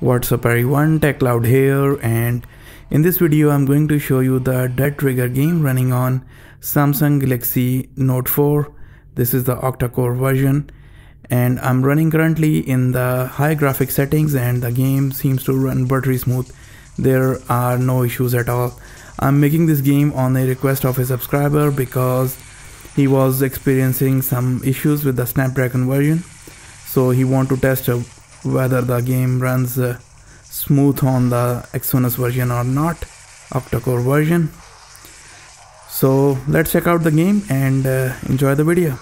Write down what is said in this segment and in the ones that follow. What's up everyone, TechCloud here, and in this video I'm going to show you the Dead Trigger game running on Samsung Galaxy Note 4. This is the Octa Core version and I'm running currently in the high graphic settings and the game seems to run buttery smooth. There are no issues at all. I'm making this game on a request of a subscriber because he was experiencing some issues with the Snapdragon version, so he wanted to test whether the game runs smooth on the Exynos version or not, Octa Core version. So let's check out the game and enjoy the video.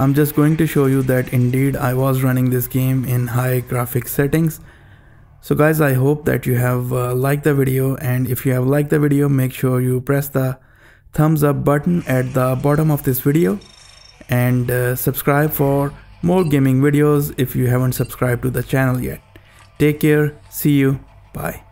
I'm just going to show you that indeed I was running this game in high graphics settings. So guys, I hope that you have liked the video, and if you have liked the video, make sure you press the thumbs up button at the bottom of this video, and subscribe for more gaming videos if you haven't subscribed to the channel yet. Take care, see you, bye.